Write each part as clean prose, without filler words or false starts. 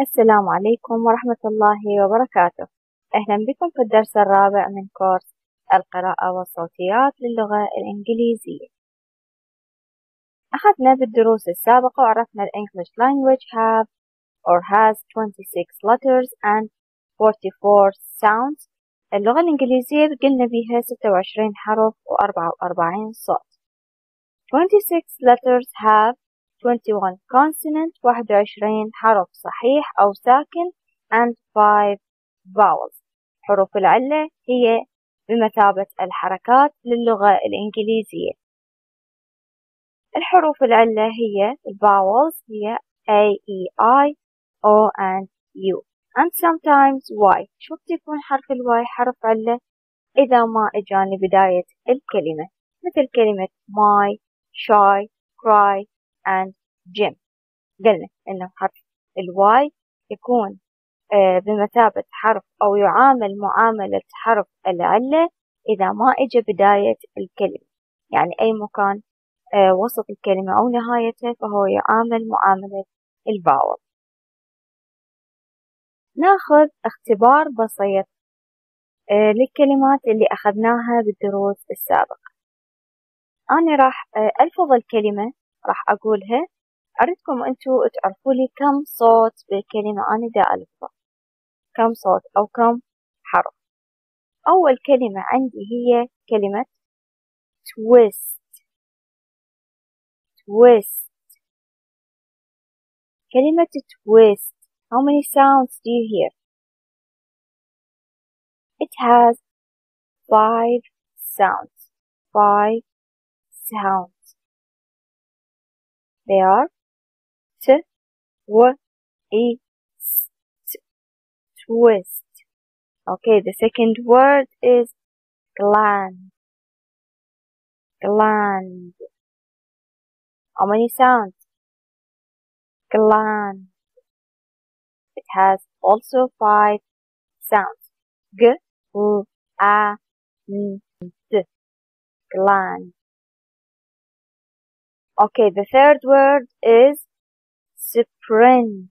السلام عليكم ورحمة الله وبركاته. أهلا بكم في الدرس الرابع من كورس القراءة والصوتيات للغة الإنجليزية. أخذنا بالدروس السابقة وعرفنا ال English language have or has 26 letters and 44 sounds. اللغة الإنجليزية قلنا بيها 26 حرف و44 صوت. 26 letters have 21 consonant 21 حرف صحيح أو ساكن and 5 vowels. حروف العلة هي بمثابة الحركات للغة الإنجليزية. الحروف العلة هي vowels هي A, E, I, O and U and sometimes Y. شو بتكون حرف الواي حرف علة إذا ما إجاني بداية الكلمة، مثل كلمة my, shy, cry and gym. قلنا إن حرف الواي يكون بمثابة حرف أو يعامل معاملة حرف العلة إذا ما إجا بداية الكلمة، يعني أي مكان وسط الكلمة أو نهايتها فهو يعامل معاملة الفاول. ناخذ اختبار بسيط للكلمات اللي أخذناها بالدروس السابقة. أنا راح ألفظ الكلمة راح أقولها، أردكم أنتوا تعرفوا لي كم صوت بالكلمة أنا دا ألفظها، كم صوت أو كم حرف. أول كلمة عندي هي كلمة twist. twist. كلمة twist. How many sounds do you hear? It has 5 sounds. 5 sounds. They are t, w, e, s, twist. Okay, the second word is gland. Gland. How many sounds? Gland. It has also 5 sounds. G, u, a, n, d. Gland. Okay, the third word is sprint.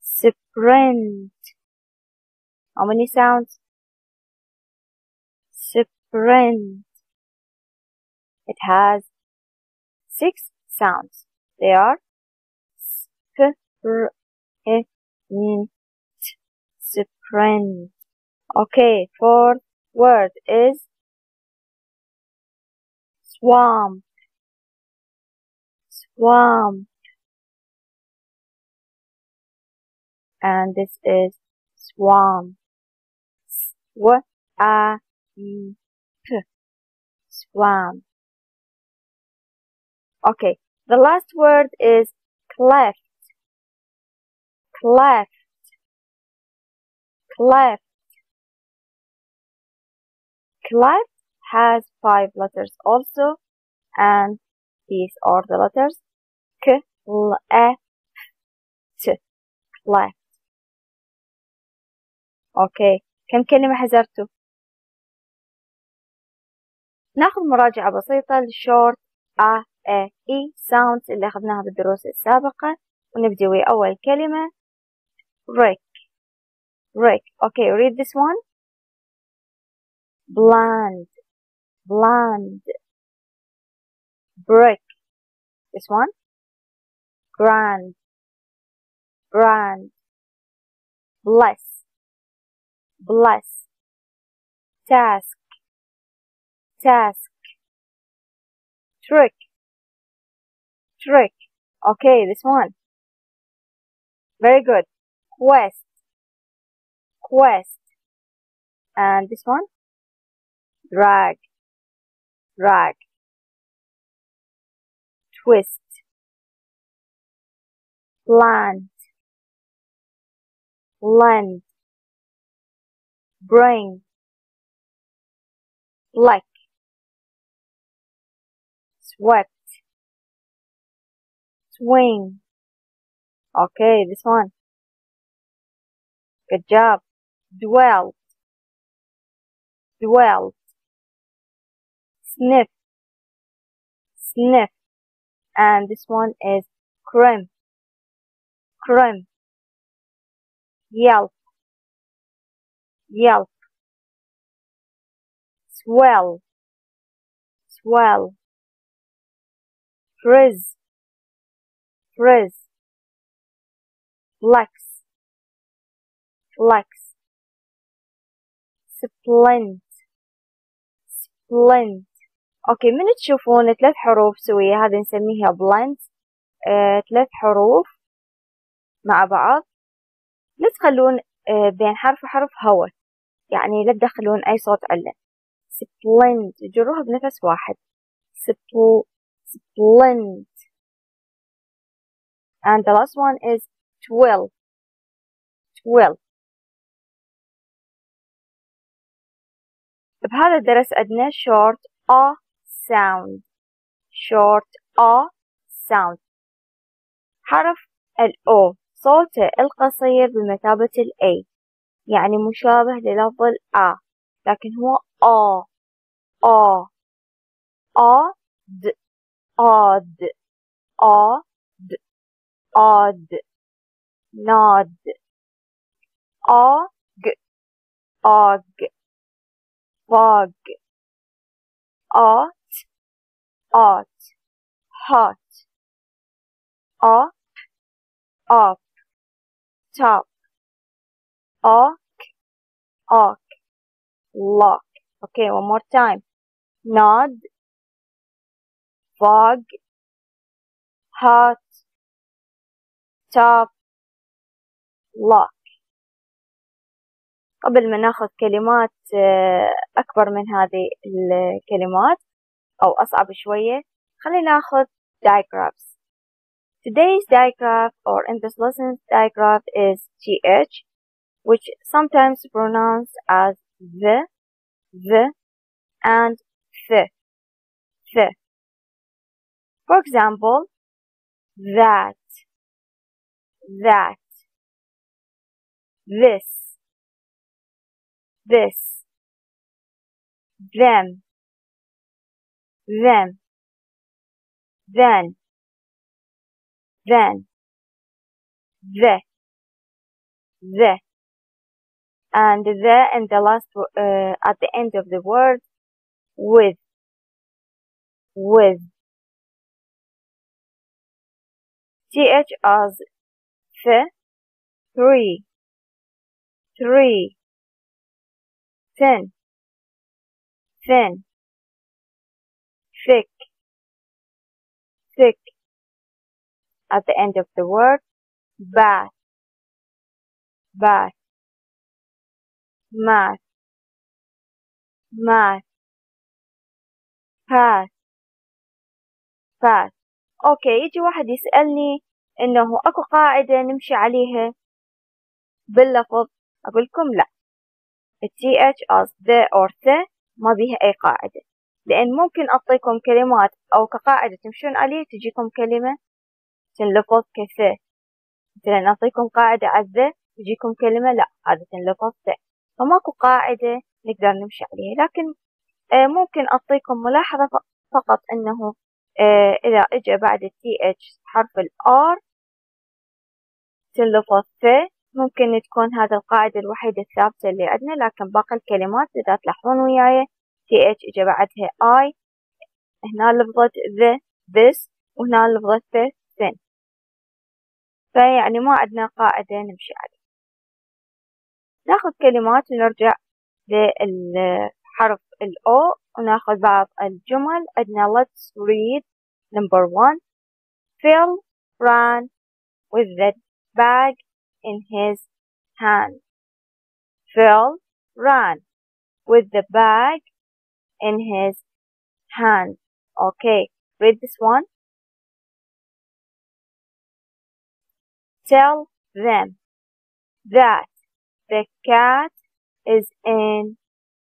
Sprint. How many sounds? Sprint. It has 6 sounds. They are sprint. Sprint. Okay, fourth word is swamp. Swamp. And this is swamp. S-W-A-M-P. Swamp. Okay, the last word is cleft. Cleft. Cleft. Cleft has 5 letters also, and these are the letters K, L, E, T. Left. Okay. كم كلمة حذرتوا؟ ناخذ مراجعة بسيطة للشورت A, E, E sounds اللي أخذناها بالدروس السابقة، ونبدأ بأول كلمة Rick. Rick. Okay. Read this one. Bland. Bland. Brick. This one. Grand. Grand. Bless. Bless. Task. Task. Trick. Trick. Okay, this one. Very good. Quest. Quest. And this one. Drag. Drag. Twist. Plant. Lend. Bring. Black. Swept. Swing. Okay, this one. Good job. Dwelt. Dwelt. Sniff. Sniff. And this one is crimp. Crimp. Yelp, yelp. Swell, swell. Frizz, frizz. Flex, flex. Splint, splint. اوكي من تشوفون ثلاث حروف سوية هذه نسميها بلنت. ثلاث حروف مع بعض لا تخلون بين حرف وحرف هوا، يعني لا تدخلون أي صوت علّن. سبلنت جروها بنفس واحد. سبلنت. And the last one is twill. Twill. بهذا الدرس أدنى short a sound. Short a sound. حرف ال O صوته القصير بمثابة ال A، يعني مشابه للفظ ال A لكن هو A A A د A د A د A د ناد A ج A ج فاج A ت A ت هات A up top arc arc lock. Okay, one more time. Nod, fog, hot, top, lock. قبل ما ناخذ كلمات أكبر من هذه الكلمات أو أصعب شوية خلينا ناخذ digraphs. Today's digraph or in this lesson's digraph is TH, which sometimes pronounced as the, and the, For example, that, this, them, then. The, and the in the last at the end of the word with, th as th, three, thin, thick. At the end of the word, bath, math, path, اوكي يجي واحد يسألني انه اكو قاعدة نمشي عليها باللفظ، اقول لكم لا. th as the or the ما بيها اي قاعدة، لان ممكن اعطيكم كلمات او كقاعدة تمشون عليه تجيكم كلمة تنلفظ كث، مثلا نعطيكم قاعدة عذ تجيكم كلمة لا عادة تنلفظ ث، فماكو قاعدة نقدر نمشي عليها، لكن ممكن أعطيكم ملاحظة فقط أنه إذا إجا بعد th حرف ال R تنلفظ ث، ممكن تكون هذا القاعدة الوحيدة الثابتة اللي عندنا، لكن باقي الكلمات إذا تلاحظون وياي th إجا بعدها I، هنا لفظة ذ this وهنا لفظة ث. فيعني ما عندنا قاعدة نمشي عليها. ناخذ كلمات ونرجع للحرف الأو وناخذ بعض الجمل. عندنا let's read number one. Phil ran with the bag in his hand. Phil ran with the bag in his hand. Okay, read this one. Tell them that the cat is in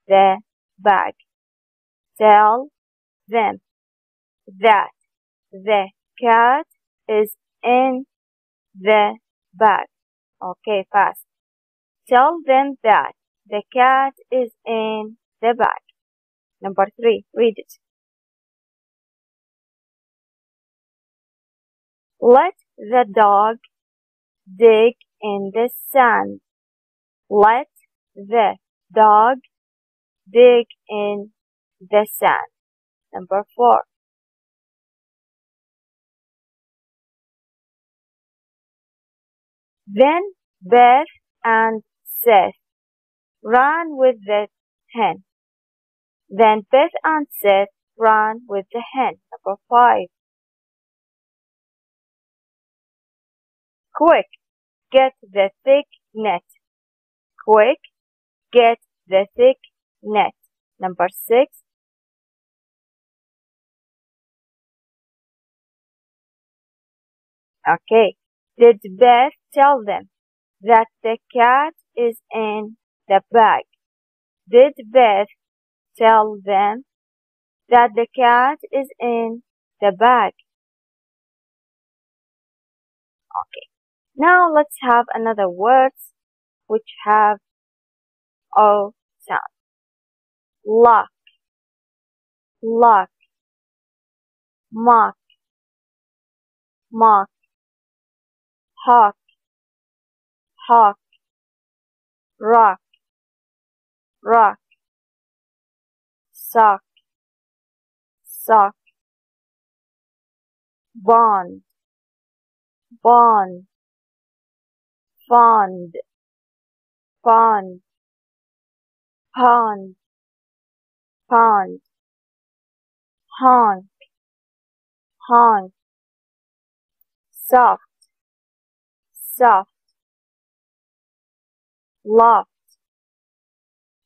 the bag. Tell them that the cat is in the bag. Okay, fast. Tell them that the cat is in the bag. Number three, read it. Let the dog dig in the sand. Let the dog dig in the sand. Number 4. Then Beth and Seth ran with the hen. Then Beth and Seth ran with the hen. Number 5. Quick, get the thick net. Quick, get the thick net. Number 6. Okay. Did Beth tell them that the cat is in the bag? Did Beth tell them that the cat is in the bag? Okay. Now let's have another words which have O sound. Lock, lock, mock, mock, hawk, hawk, rock, rock, sock, sock, bond, bond, fond, fond, pond, pond, honk, honk, soft, soft, loft,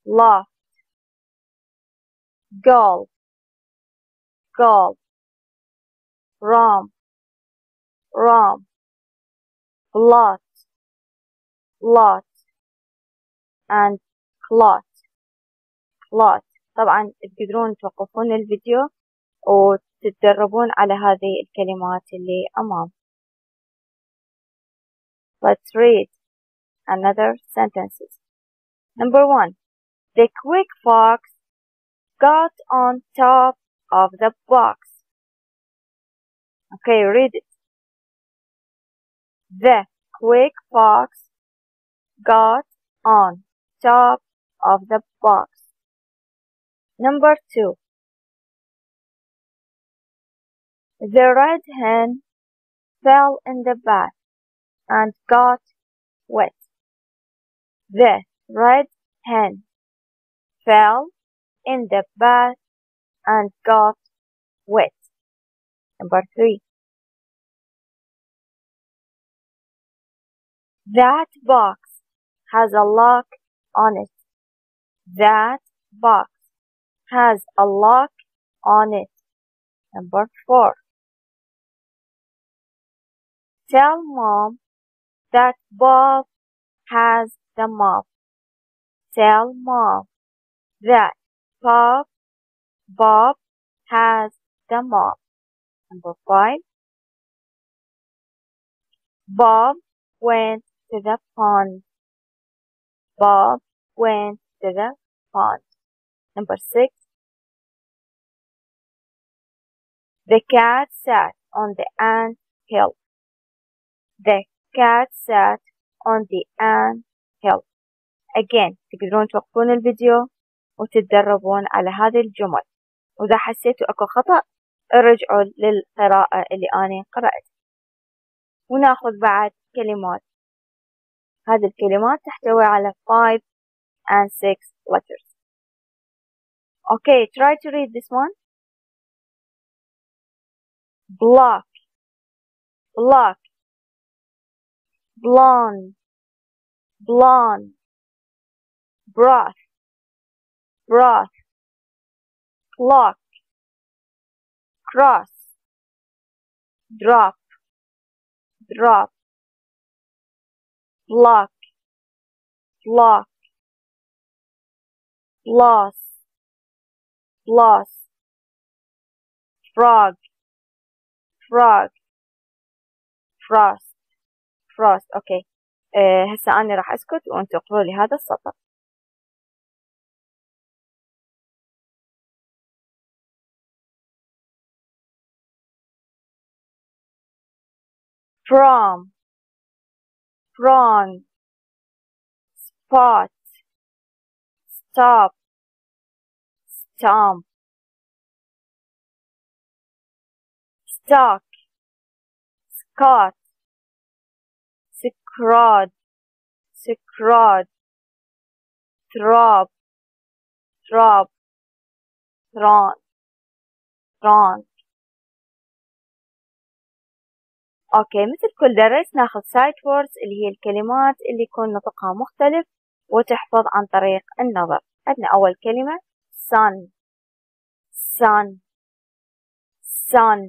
loft, golf, golf, romp, romp, blot, lot, and clot, clot. طبعا تقدرون توقفون الفيديو وتتدربون على هذه الكلمات اللي أمام. Let's read another sentences. Number 1. The quick fox got on top of the box. Okay, read it. The quick fox got on top of the box. Number 2. The red hen fell in the bath and got wet. The red hen fell in the bath and got wet. Number 3. That box has a lock on it. That box has a lock on it. Number 4. Tell mom that Bob has the mop. Tell mom that Bob has the mop. Number 5. Bob went to the pond. Bob went to the pond. Number 6. The cat sat on the ant hill. The cat sat on the ant hill. Again, تقدرون توقفون الفيديو وتتدربون على هذه الجمل. وإذا حسيتوا أكو خطأ ارجعوا للقراءة اللي أنا قرأت. وناخذ بعد كلمات. هذه الكلمات تحتوي على 5 and 6 letters. Okay, try to read this one. Block, block, blonde, blonde, broth, broth, clock, cross, drop, drop, block, block, floss, floss, frog, frog, frost, frost. Okay. هسه أنا راح أسكت وأنتوا اقروا لي هذا السطر. From, prawn, pot, stop, stomp, stock, scot, scrod, scrod, throb, throb, thron, thron. اوكي، مثل كل درس ناخذ sight words اللي هي الكلمات اللي يكون نطقها مختلف وتحفظ عن طريق النظر. عندنا اول كلمة sun sun sun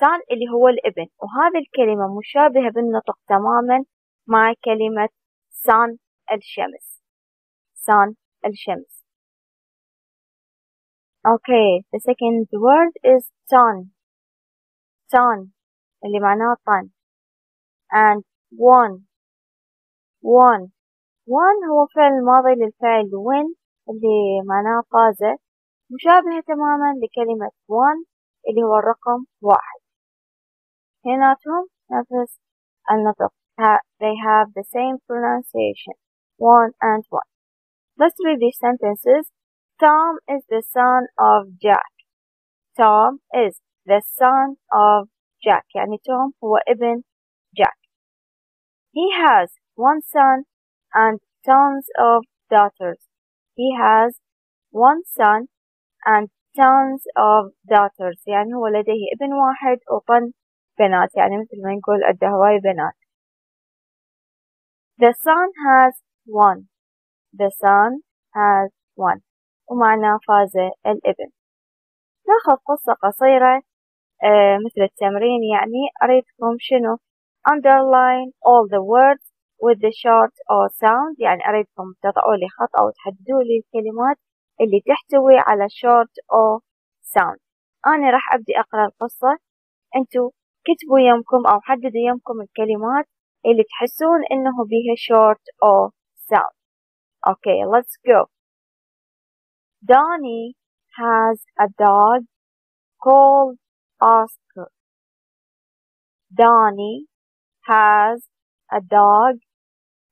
sun اللي هو الابن، وهذه الكلمة مشابهة بالنطق تماما مع كلمة sun الشمس sun الشمس. اوكي، the second word is ton ton اللي معناه طن، and won won won هو فعل ماضي للفعل win اللي معناه فازة، مشابهة تماما لكلمة won اللي هو الرقم 1. هناتهم نفس النطق، they have the same pronunciation won and won. Let's read these sentences. Tom is the son of Jack. Tom is the son of Jack. يعني توم هو ابن جاك. He has one son and tons of daughters. He has one son and tons of daughters. يعني هو لديه ابن واحد وطن بنات، يعني مثل ما نقول عنده هواي بنات. The son has one. The son has one. ومعنا فاز الابن. ناخذ قصة قصيرة مثل التمرين، يعني أريدكم شنو underline all the words with the short or sound، يعني أريدكم تضعوا لي خط أو تحددوا لي الكلمات اللي تحتوي على short or sound. أنا راح أبدي أقرأ القصة، أنتوا كتبوا يمكم أو حددوا يمكم الكلمات اللي تحسون إنه بيها short or sound. Okay, let's go. Donnie has a dog called Oscar. Donnie has a dog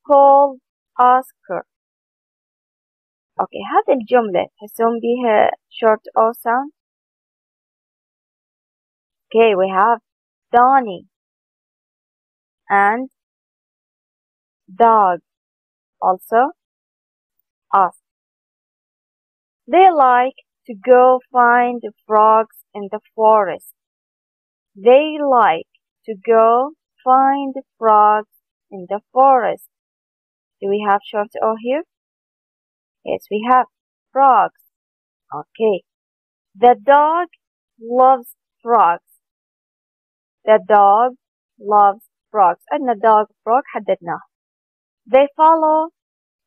called Oscar. اوكي، هذه الجملة تحسون بيها short O sound. Okay, we have Donnie and dog, also Oscar. They like to go find the frogs in the forest. They like to go find the frogs in the forest. Do we have short O here? Yes, we have frogs. Okay. The dog loves frogs. The dog loves frogs. And the dog frog حددناه. They follow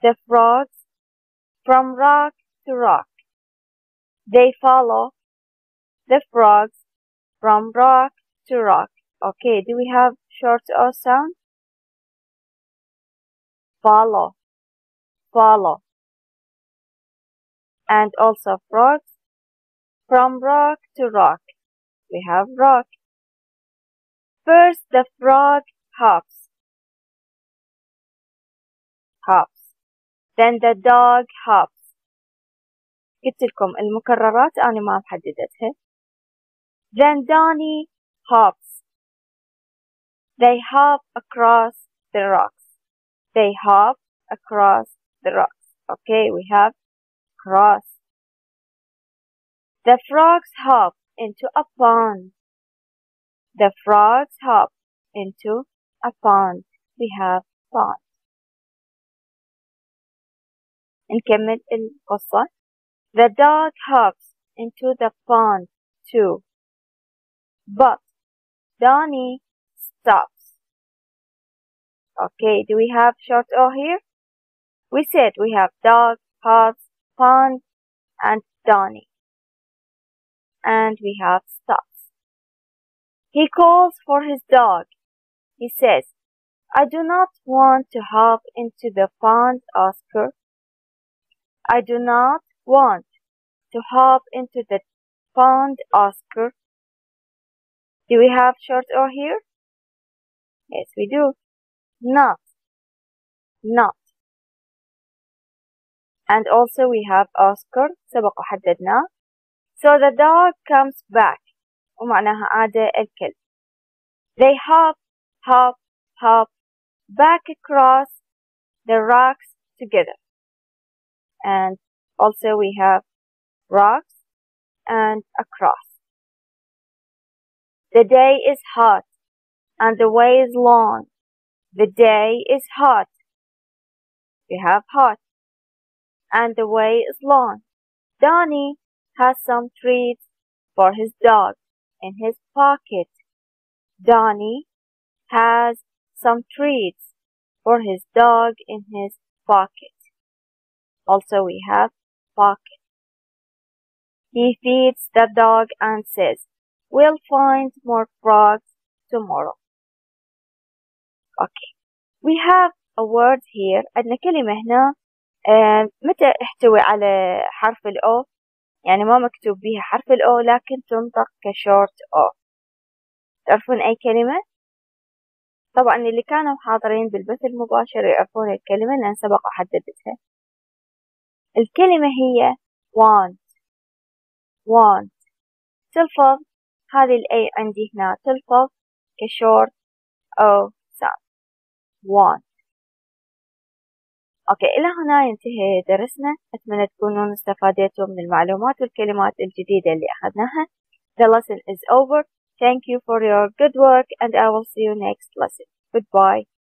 the frogs from rock to rock. They follow the frogs from rock to rock. Okay, do we have short O sound? Follow, follow. And also frogs from rock to rock. We have rock. First the frog hops. Hops. Then the dog hops. قلت لكم المكررات أنا ما محددتها. Then Donnie hops. They hop across the rocks. They hop across the rocks. Okay, we have cross. The frogs hop into a pond. The frogs hop into a pond. We have pond. نكمل القصة. The dog hops into the pond too. But Donnie stops. Okay, do we have short O here? We said we have dog, hops, pond, and Donnie. And we have stops. He calls for his dog. He says, I do not want to hop into the pond, Oscar. I do not want to hop into the pond, Oscar. Do we have short O here? Yes, we do. Not. Not. and also we have أذكر سبق وحددناه. So the dog comes back ومعناها عاد الكلب. They hop, hop, hop back across the rocks together. And also we have rocks and across. The day is hot and the way is long. The day is hot. We have hot. And the way is long. Donnie has some treats for his dog in his pocket. Donnie has some treats for his dog in his pocket. Also we have pocket. He feeds the dog and says, "We'll find more frogs tomorrow." Okay. We have a word here. عندنا كلمة هنا متى احتوي على حرف الأو، يعني ما مكتوب بيها حرف الأو لكن تنطق كشورت أو. تعرفون أي كلمة؟ طبعا اللي كانوا حاضرين بالبث المباشر يعرفون الكلمة لأن سبق وحددتها. الكلمة هي want. want تلفظ هذه الأي عندي هنا تلفظ كشورت أو sound. want. اوكي، الى هنا ينتهي درسنا. اتمنى تكونون استفادتوا من المعلومات والكلمات الجديدة اللي اخذناها. The lesson is over. Thank you for your good work and I will see you next lesson. Goodbye.